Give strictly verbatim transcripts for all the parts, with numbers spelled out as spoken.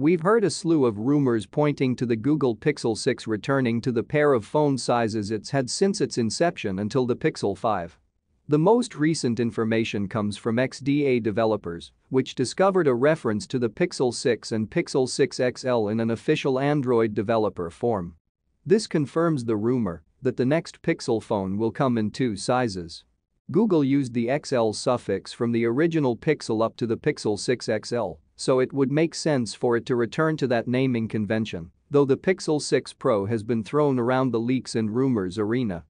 We've heard a slew of rumors pointing to the Google Pixel six returning to the pair of phone sizes it's had since its inception until the Pixel five. The most recent information comes from X D A developers, which discovered a reference to the Pixel six and Pixel six X L in an official Android developer form. This confirms the rumor that the next Pixel phone will come in two sizes. Google used the X L suffix from the original Pixel up to the Pixel six X L, so it would make sense for it to return to that naming convention, though the Pixel six Pro has been thrown around the leaks and rumors arena.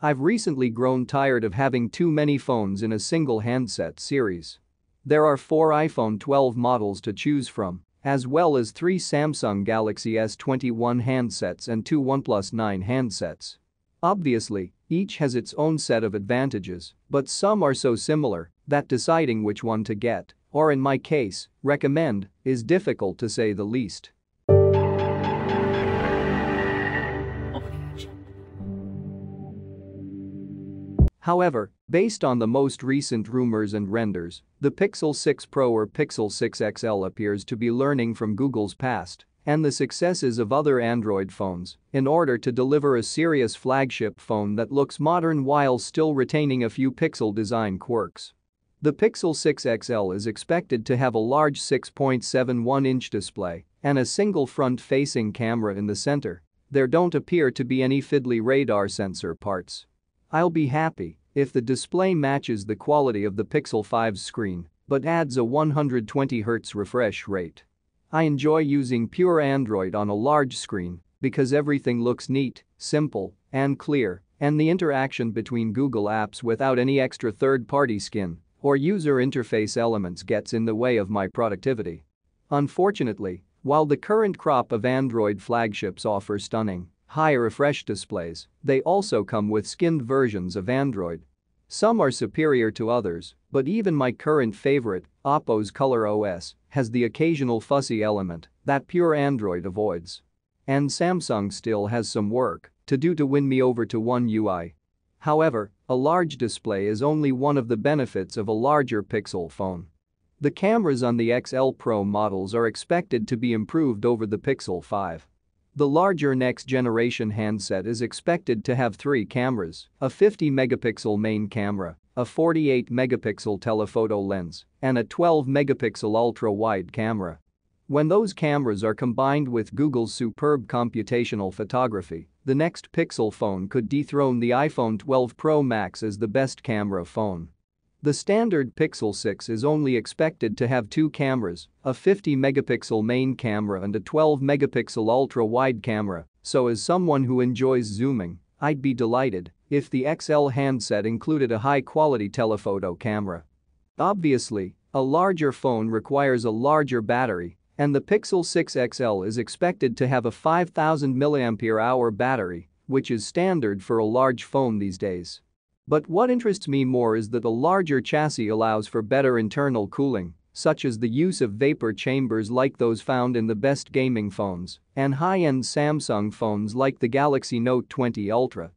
I've recently grown tired of having too many phones in a single handset series. There are four iPhone twelve models to choose from, as well as three Samsung Galaxy S twenty-one handsets and two OnePlus nine handsets. Obviously, each has its own set of advantages, but some are so similar that deciding which one to get, or in my case, recommend, is difficult to say the least. However, based on the most recent rumors and renders, the Pixel six Pro or Pixel six X L appears to be learning from Google's past and the successes of other Android phones in order to deliver a serious flagship phone that looks modern while still retaining a few Pixel design quirks. The Pixel six X L is expected to have a large six point seven one inch display and a single front-facing camera in the center. There don't appear to be any fiddly radar sensor parts. I'll be happy if the display matches the quality of the Pixel five's screen but adds a one hundred twenty hertz refresh rate. I enjoy using pure Android on a large screen because everything looks neat, simple, and clear, and the interaction between Google apps without any extra third-party skin or user interface elements gets in the way of my productivity. Unfortunately, while the current crop of Android flagships offer stunning, high refresh displays, they also come with skinned versions of Android. Some are superior to others, but even my current favorite, Oppo's ColorOS, has the occasional fussy element that pure Android avoids. And Samsung still has some work to do to win me over to One U I. However, a large display is only one of the benefits of a larger Pixel phone. The cameras on the X L Pro models are expected to be improved over the Pixel five. The larger next-generation handset is expected to have three cameras, a fifty megapixel main camera, a forty-eight megapixel telephoto lens, and a twelve megapixel ultra-wide camera. When those cameras are combined with Google's superb computational photography, the next Pixel phone could dethrone the iPhone twelve Pro Max as the best camera phone. The standard Pixel six is only expected to have two cameras, a fifty megapixel main camera and a twelve megapixel ultra-wide camera, so as someone who enjoys zooming, I'd be delighted if the X L handset included a high-quality telephoto camera. Obviously, a larger phone requires a larger battery, and the Pixel six X L is expected to have a five thousand milliamp hour battery, which is standard for a large phone these days. But what interests me more is that a larger chassis allows for better internal cooling, such as the use of vapor chambers like those found in the best gaming phones and high-end Samsung phones like the Galaxy Note twenty Ultra.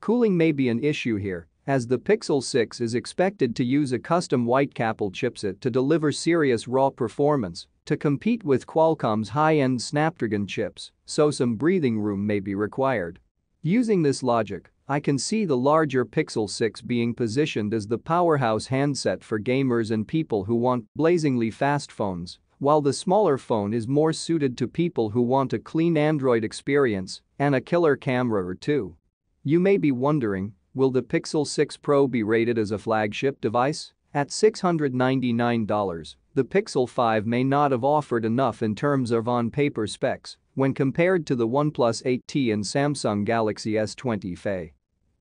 Cooling may be an issue here, as the Pixel six is expected to use a custom Whitechapel chipset to deliver serious raw performance to compete with Qualcomm's high-end Snapdragon chips, so some breathing room may be required. Using this logic, I can see the larger Pixel six being positioned as the powerhouse handset for gamers and people who want blazingly fast phones, while the smaller phone is more suited to people who want a clean Android experience and a killer camera or two. You may be wondering, will the Pixel six Pro be rated as a flagship device? At six hundred ninety-nine dollars, the Pixel five may not have offered enough in terms of on-paper specs when compared to the OnePlus eight T and Samsung Galaxy S twenty F E.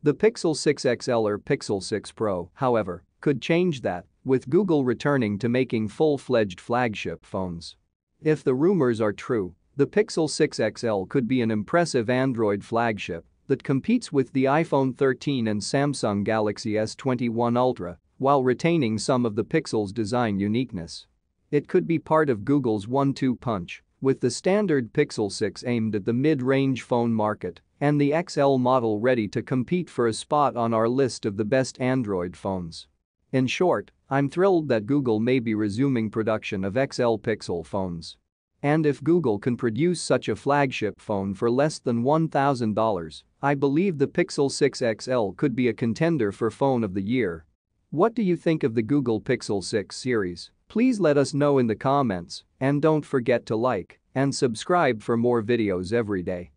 The Pixel six X L or Pixel six Pro, however, could change that, with Google returning to making full-fledged flagship phones. If the rumors are true, the Pixel six X L could be an impressive Android flagship that competes with the iPhone thirteen and Samsung Galaxy S twenty-one Ultra while retaining some of the Pixel's design uniqueness. It could be part of Google's one two punch, with the standard Pixel six aimed at the mid-range phone market and the X L model ready to compete for a spot on our list of the best Android phones. In short, I'm thrilled that Google may be resuming production of X L Pixel phones. And if Google can produce such a flagship phone for less than one thousand dollars, I believe the Pixel six X L could be a contender for Phone of the Year. What do you think of the Google Pixel six series? Please let us know in the comments, and don't forget to like and subscribe for more videos every day.